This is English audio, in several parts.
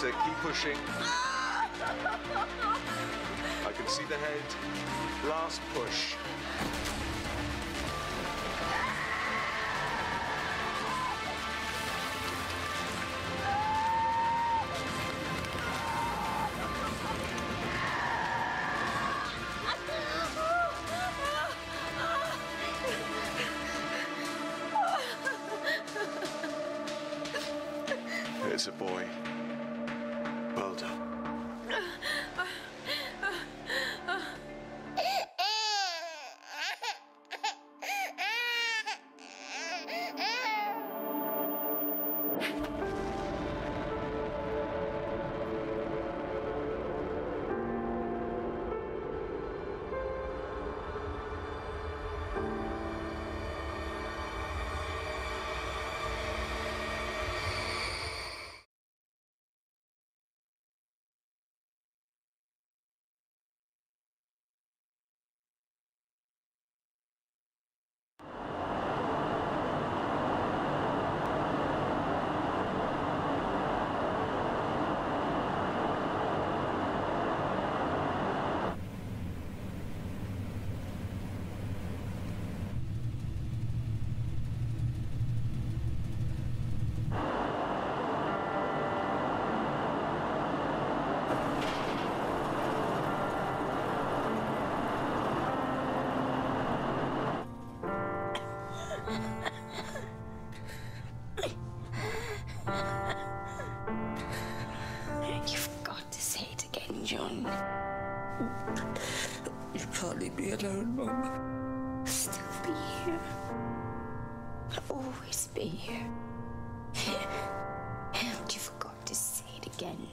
That's it, keep pushing. I can see the head. Last push. It's a boy. Well done. John, you'll probably be alone, Mum. Still be here. I'll always be here. And you've got to say it again.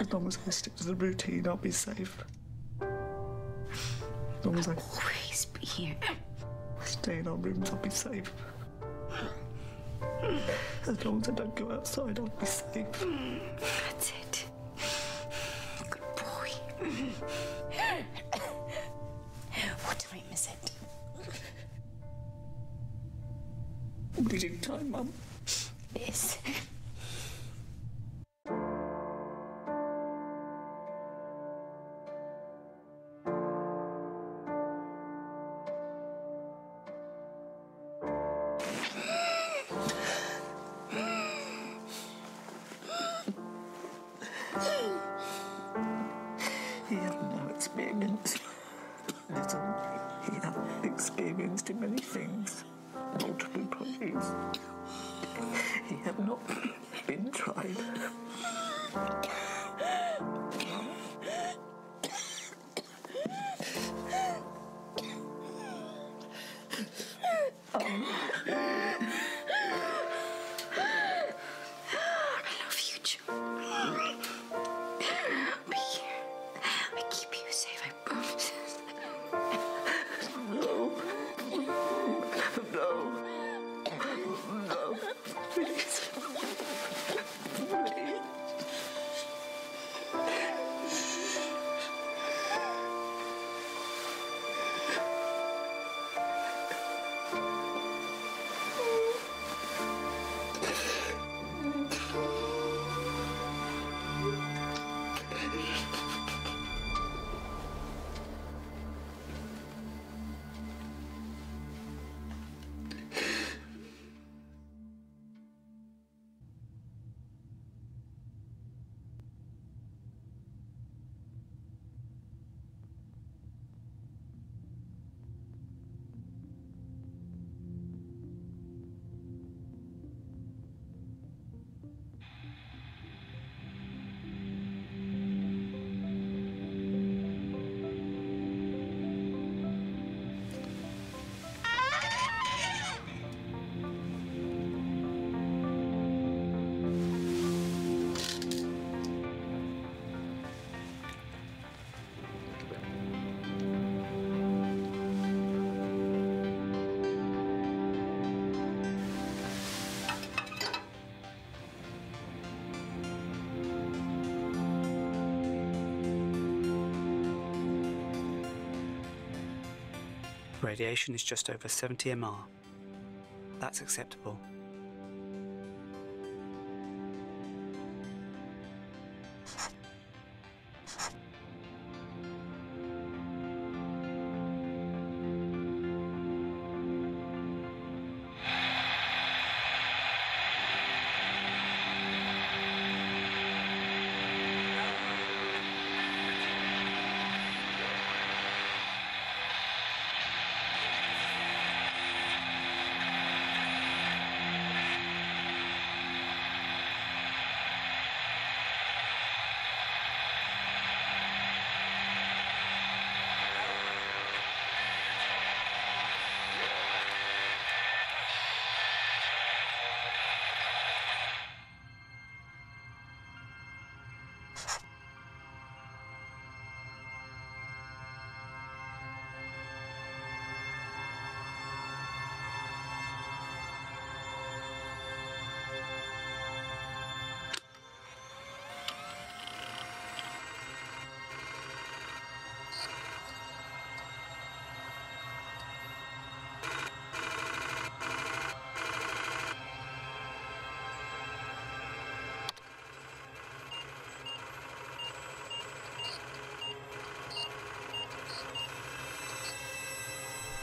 As long as I stick to the routine, I'll be safe. As long as I'll always be here. Stay in our rooms, I'll be safe. As long as I don't go outside, I'll be safe. That's it. Good boy. What am I missing? Bleeding time, Mum. Yes. He had no experience. He had experienced in many things, multiple bodies. He had not been tried. Radiation is just over 70 MR. That's acceptable.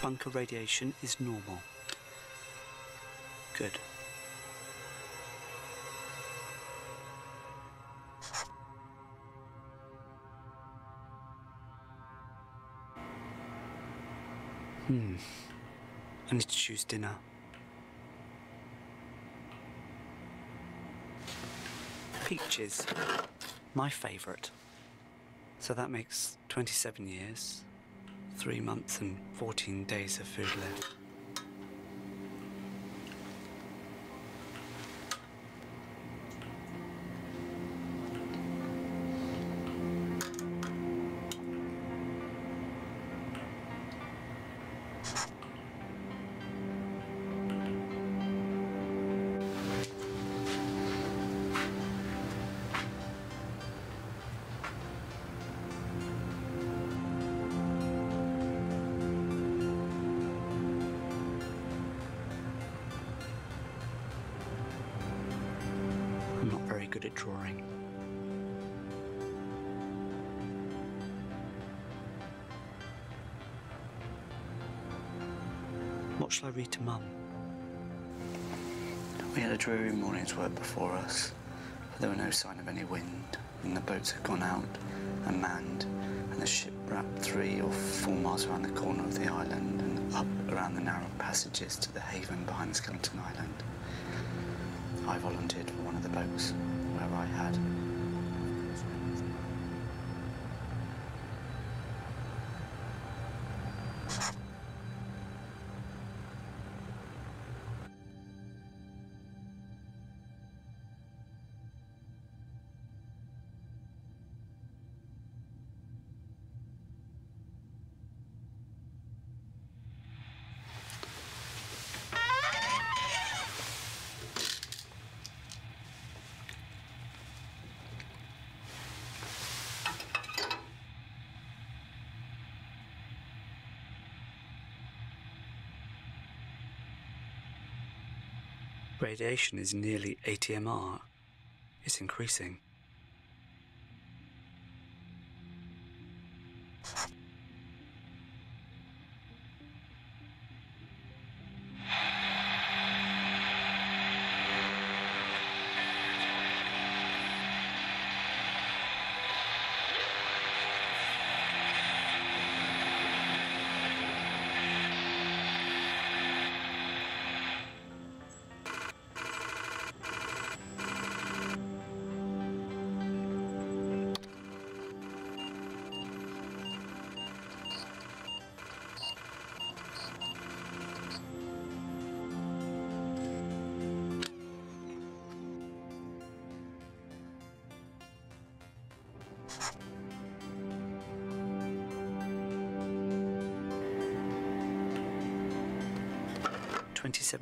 bunker radiation is normal. Good. I need to choose dinner. Peaches, my favourite. So that makes 27 years, 3 months and 14 days of food left. Good at drawing. What shall I read to Mum? We had a dreary morning's work before us, but there were no sign of any wind, and the boats had gone out and manned, and the ship wrapped 3 or 4 miles around the corner of the island and up around the narrow passages to the haven behind Skeleton Island. I volunteered for one of the boats, where I had. Radiation is nearly 80 MR. It's increasing.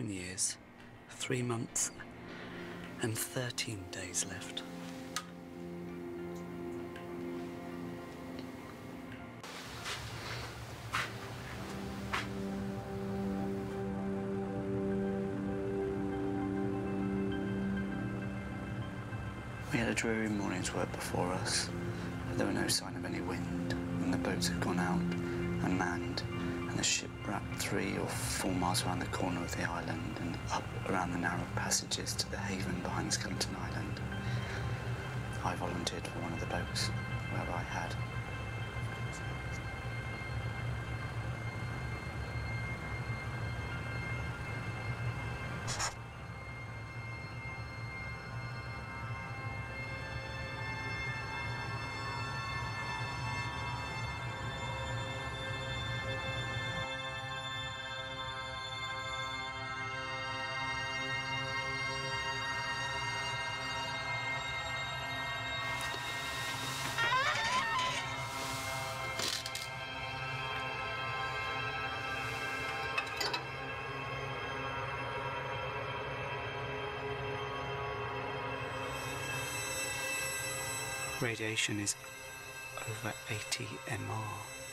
Years, 3 months, and 13 days left. We had a dreary morning's work before us, but there were no sign of any wind, and the boats had gone out and manned. The ship wrapped 3 or 4 miles around the corner of the island and up around the narrow passages to the haven behind Skeleton Island. I volunteered for one of the boats, where I had. Radiation is over 80 MR.